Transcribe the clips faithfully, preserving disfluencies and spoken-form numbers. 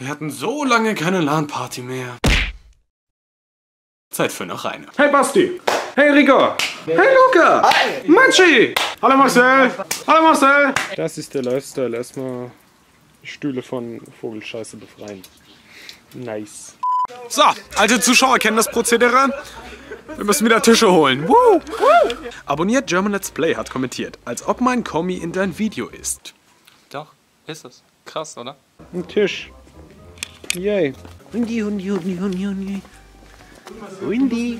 Wir hatten so lange keine LAN-Party mehr. Zeit für noch eine. Hey Basti! Hey Rico! Hey Luca! Hi! Manchi! Hallo Marcel! Hallo Marcel! Das ist der Lifestyle. Erstmal Stühle von Vogelscheiße befreien. Nice. So, alte Zuschauer kennen das Prozedere. Wir müssen wieder Tische holen. Woo! Woo! Abonniert German Let's Play hat kommentiert, als ob mein Kommi in dein Video ist. Doch, ist es. Krass, oder? Ein Tisch. Yay. Hundi, Hundi, Hundi, Hundi, Hundi. Hundi.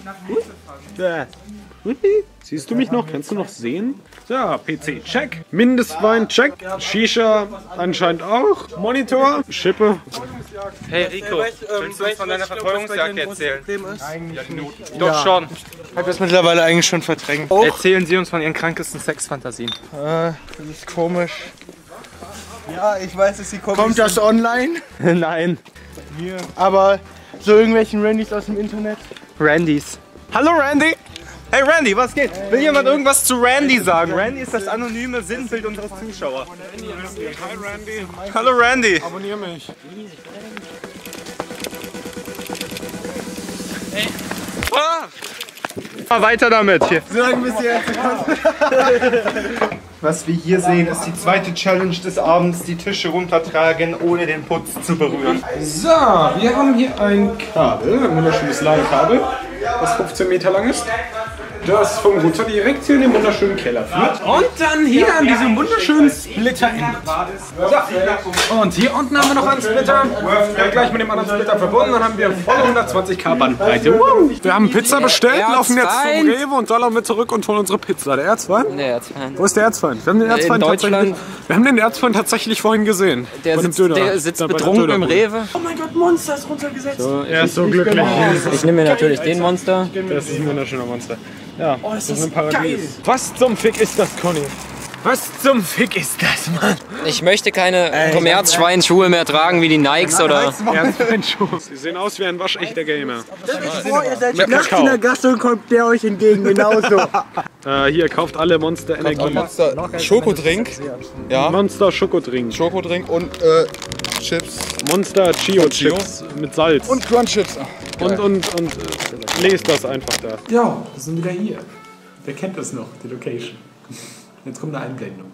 Hundi. Siehst du mich noch? Kannst du noch sehen? Ja, P C check. Mindestwein check. Shisha anscheinend auch. Monitor. Schippe. Hey Rico, willst du uns von deiner Verfolgungsjagd erzählen? Doch schon. Ich hab das mittlerweile eigentlich schon verdrängt. Erzählen Sie uns von Ihren krankesten Sexfantasien. Äh, das ist komisch. Ja, ich weiß, dass sie kommt. Kommt das online? Nein. Hier. Aber so irgendwelchen Randys aus dem Internet. Randys. Hallo Randy! Hey Randy, was geht? Hey. Will jemand irgendwas zu Randy sagen? Randy ist das anonyme Sinnbild unseres Zuschauers. Hi Randy. Hallo Randy. Abonnier mich. Hey. Ah. Mal weiter damit hier. So lange bis ihr Was wir hier sehen, ist die zweite Challenge des Abends, die Tische runtertragen, ohne den Putz zu berühren. So, wir haben hier ein Kabel, ein wunderschönes Ladekabel, das fünfzehn Meter lang ist, das vom Router direkt hier in den wunderschönen Keller führt und dann hier an diesem wunderschönen Splitter endet. So, und hier unten haben wir noch einen Splitter, der gleich mit dem anderen Splitter verbunden, dann haben wir volle hundertzwanzig K Bandbreite. Wir haben Pizza bestellt, laufen jetzt zum Rewe und da laufen wir zurück und holen unsere Pizza. Der Erzfeind? Der Erzfeind. Wo ist der Erzfeind? Wir haben den Erzfeind tatsächlich, wir haben den Erzfeind tatsächlich vorhin gesehen. Der sitzt, der sitzt betrunken im Rewe. Oh mein Gott, Monster ist runtergesetzt. So, er ist so glücklich. Ich nehme mir natürlich den Monster. Das ist ein wunderschöner Monster. Ja, oh, das ist ein Paradies. Was zum Fick ist das, Conny? Was zum Fick ist das, Mann? Ich möchte keine Kommerzschweinschuhe mehr tragen wie die Nikes oder. Sie sehen aus wie ein waschechter Gamer. Stellt euch vor, ihr seid nachts in der Gasse und kommt der euch entgegen, genauso. Äh, hier, kauft alle Monster Energie. Monster Schokodrink. Ja. Monster Schokodrink. Schokodrink und äh, Chips. Monster Chio Chips mit Salz. Und Crunchips. Und, und, und äh, lest das einfach da. Ja, wir sind wieder hier. Wer kennt das noch, die Location? Jetzt kommt eine Einblendung.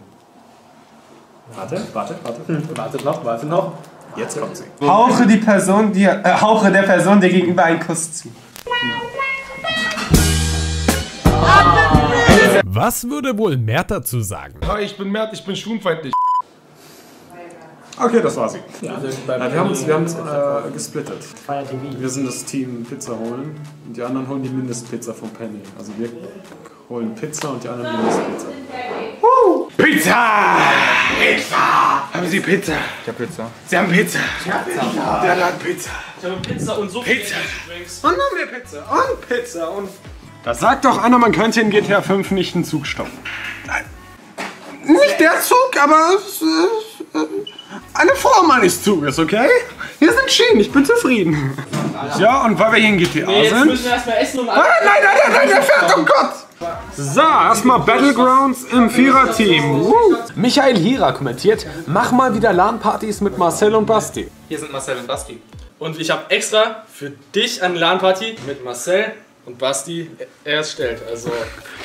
Warte, warte, warte, wartet noch, wartet noch. Jetzt kommt sie. Hauche, die Person, die, äh, hauche der Person dir gegenüber einen Kuss zu. Was würde wohl Mert dazu sagen? Hi, ich bin Mert, ich bin schwulenfeindlich. Okay, das war sie. Ja, ja, wir haben uns, wir haben uns äh, gesplittet. Wir sind das Team Pizza holen und die anderen holen die Mindestpizza von Penny. Also wir holen Pizza und die anderen Mindestpizza. Uh. Pizza! Pizza! Haben Sie Pizza? Ich hab Pizza. Sie haben Pizza. Ich hab Pizza. Der hat Pizza. Ich habe Pizza und so viel Pizza. Und noch mehr Pizza. Und Pizza und... Da sagt doch einer, man könnte in G T A fünf nicht einen Zug stoppen. Nein. Nicht der Zug, aber... eine Form eines Zuges, okay? Wir sind schieden, ich bin zufrieden. Ja, und weil wir hier in G T A nee, jetzt sind... Müssen wir erstmal essen, um ah, nein, nein, nein, nein, der fährt, um Gott! So, erstmal Battlegrounds im Viererteam. Michael Hira kommentiert, mach mal wieder LAN-Partys mit Marcel und Basti. Hier sind Marcel und Basti. Und ich habe extra für dich eine LAN-Party mit Marcel und Basti erstellt. Also,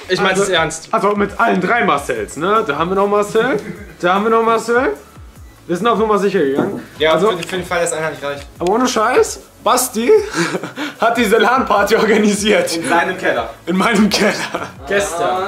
ich meine es also, ernst. Also mit allen drei Marcels, ne? Da haben wir noch Marcel, da haben wir noch Marcel. Wir sind auf Nummer sicher gegangen. Ja, also, für den Fall, dass einer nicht reicht. Aber ohne Scheiß, Basti hat diese LAN-Party organisiert. In seinem Keller. In meinem Keller. Ah. Gestern.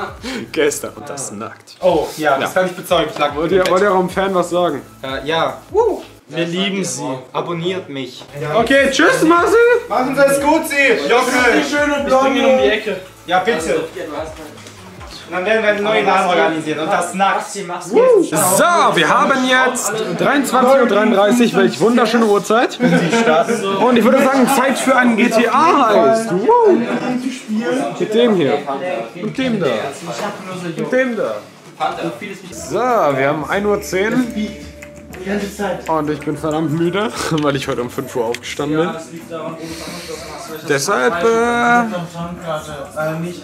Gestern. Und das nackt. Oh, ja, das ja. kann ich bezeugen. Ich lag wollt ihr eurem Fan was sagen? Uh, ja. Uh. Wir lieben sie. Abonniert mich. Okay, tschüss, Marcel. Machen Sie es gut, Sie. Jockel. Schön und blond. Ich bring ihn um die Ecke. Ja, bitte. Und dann werden wir einen neuen Laden organisieren und das nachts. So, wir haben jetzt dreiundzwanzig Uhr dreiunddreißig, welch wunderschöne Uhrzeit. Und ich würde sagen, Zeit für einen G T A heißt. Mit dem hier. Mit dem da. Mit dem da. So, wir haben ein Uhr zehn. Und ich bin verdammt müde, weil ich heute um fünf Uhr aufgestanden bin. Deshalb, äh,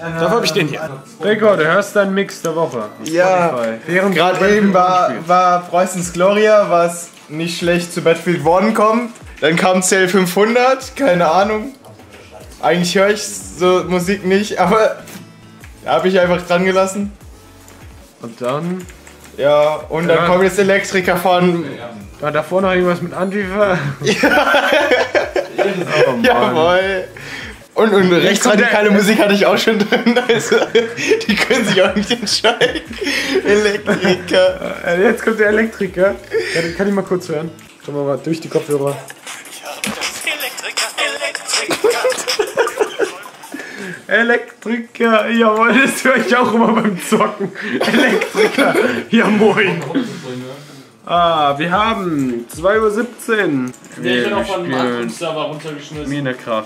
dafür habe ich den hier. Rico, du hörst deinen Mix der Woche. Ja, während gerade eben war, war Preußens Gloria, was nicht schlecht zu Battlefield eins kommt. Dann kam C L fünfhundert, keine Ahnung. Eigentlich höre ich so Musik nicht, aber da habe ich einfach dran gelassen. Und dann? Ja, und dann, dann kommt jetzt Elektriker von... War da vorne noch irgendwas mit Antifa? Ja. Oh, jawohl. Und, und rechtsradikale Musik hatte ich auch schon drin, also die können sich auch nicht entscheiden. Elektriker. Jetzt kommt der Elektriker. Ja, den kann ich mal kurz hören. Schauen wir mal durch die Kopfhörer. Elektriker, jawohl, das höre ich auch immer beim Zocken. Elektriker, ja moin. Ah, wir haben zwei Uhr siebzehn. Wir ich bin auch von einem anderen Server runtergeschmissen. Minecraft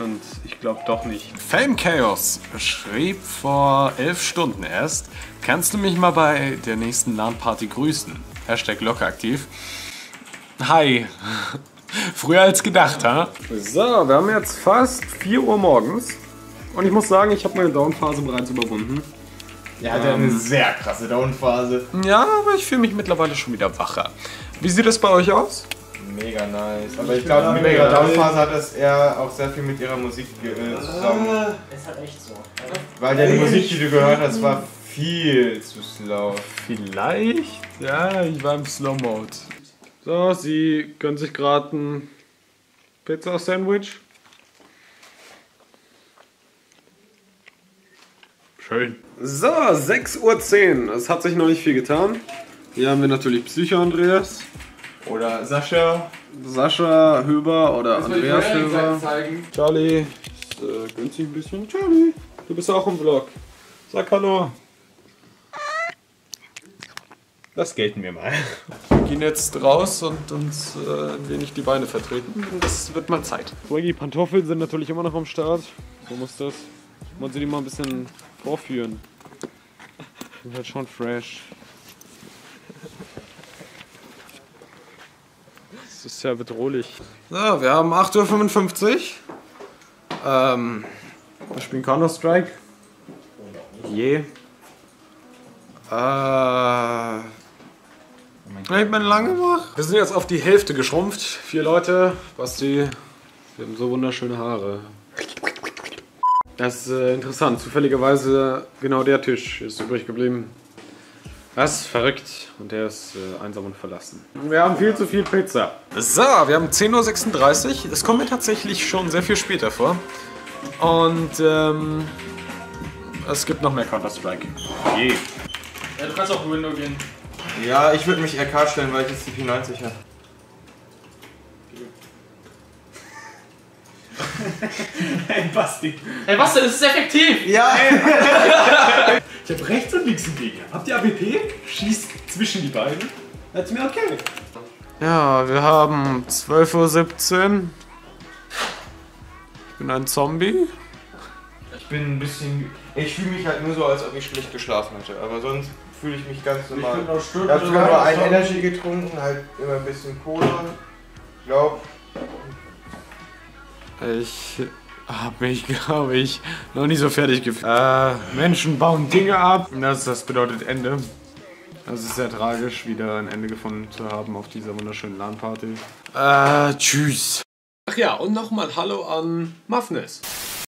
und ich glaube doch nicht. FameChaos schrieb vor elf Stunden erst, kannst du mich mal bei der nächsten LAN-Party grüßen? Hashtag locker aktiv. Hi. Früher als gedacht, ha? So, wir haben jetzt fast vier Uhr morgens. Und ich muss sagen, ich habe meine Downphase bereits überwunden. Er hatte ähm, eine sehr krasse Downphase. Ja, aber ich fühle mich mittlerweile schon wieder wacher. Wie sieht das bei euch aus? Mega nice. Aber ich, ich glaube, mit ihrer Downphase hat das eher auch sehr viel mit ihrer Musik äh, zusammen. Es ist halt echt so. Also weil deine Musik, die du gehört hast, war viel zu slow. Vielleicht? Ja, ich war im Slow-Mode. So, sie können sich gerade ein Pizza-Sandwich. Schön. So, sechs Uhr zehn. Es hat sich noch nicht viel getan. Hier haben wir natürlich Psycho-Andreas. Oder Sascha. Sascha Höber oder das Andreas Höber. Charlie, ist, äh, günstig ein bisschen. Charlie, du bist auch im Vlog. Sag hallo. Das gelten wir mal. Wir gehen jetzt raus und uns äh, ein wenig die Beine vertreten. Das wird mal Zeit. Die Pantoffeln sind natürlich immer noch am Start. So muss das. Man soll die mal ein bisschen vorführen. Sind halt schon fresh. Das ist ja bedrohlich. So, wir haben acht Uhr fünfundfünfzig. Ähm, wir spielen Counter-Strike. Je. Yeah. Äh. Ich bin lange gemacht. Wir sind jetzt auf die Hälfte geschrumpft. Vier Leute. Basti. Wir haben so wunderschöne Haare. Das ist äh, interessant. Zufälligerweise genau der Tisch ist übrig geblieben. Das ist verrückt. Und der ist äh, einsam und verlassen. Wir haben viel zu viel Pizza. So, wir haben zehn Uhr sechsunddreißig. Es kommt mir tatsächlich schon sehr viel später vor. Und ähm, es gibt noch mehr Counter-Strike. Je. Ja, du kannst auch Window gehen. Ja, ich würde mich R K stellen, weil ich jetzt die P neunzig habe. Hey Basti. Hey Basti, das ist effektiv! Ja! Hey. Ich hab rechts und links einen Gegner. Habt ihr A W P? Schießt zwischen die beiden. Hat's mir okay. Ja, wir haben zwölf Uhr siebzehn. Ich bin ein Zombie. Ich bin ein bisschen... Ich fühle mich halt nur so, als ob ich schlecht geschlafen hätte. Aber sonst fühle ich mich ganz normal. Ich, ich habe sogar nur ein Energy getrunken, halt immer ein bisschen Cola. Ich glaube... Ich habe mich, glaube ich, noch nie so fertig gefühlt. Äh, Menschen bauen Dinge ab. Das, das bedeutet Ende. Das ist sehr tragisch, wieder ein Ende gefunden zu haben auf dieser wunderschönen LAN-Party. Äh, tschüss. Ach ja, und nochmal Hallo an Muffness.